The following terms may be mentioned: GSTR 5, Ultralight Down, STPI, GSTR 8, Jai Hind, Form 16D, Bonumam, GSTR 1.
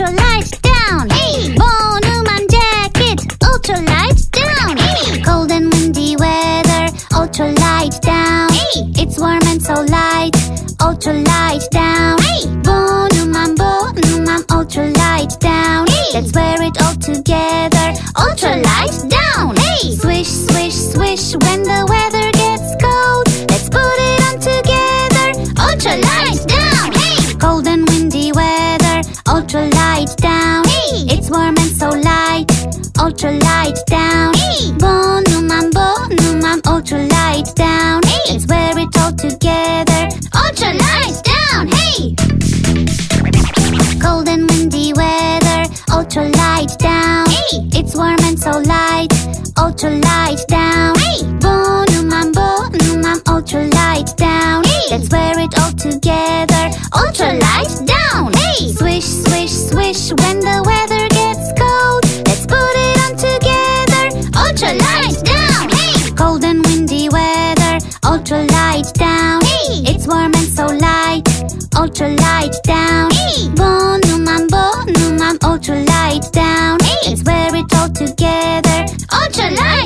Ultralight down. Hey. Bonumam jacket, ultralight down. Hey. Cold and windy weather, ultralight down. Hey. It's warm and so light, ultralight down. Hey. Bonumam, Bonumam, ultralight down. Hey. Let's wear it all together, ultralight down. Hey. Swish, swish, swish when the weather gets cold. Let's put it on together, ultralight down. Hey. Cold and windy weather, ultralight down. Hey. It's warm and so light, ultralight down. Hey. Bonumam, Bonumam, ultralight down. Hey. Let's wear it all together, ultralight down. Hey. Cold and windy weather, ultralight down. Hey. It's warm and so light, ultralight down. Hey. Bonumam, Bonumam, ultralight down. Hey. Let's wear it all together, ultralight down. Hey. Swish, swish, swish when the weather gets cold. Let's put it on together, ultralight down. Hey. Cold and windy weather, ultralight down. Hey. It's warm and so light, ultralight down. Hey. Bonumam, Bonumam, ultralight down. Hey. Let's wear it all together, ultralight.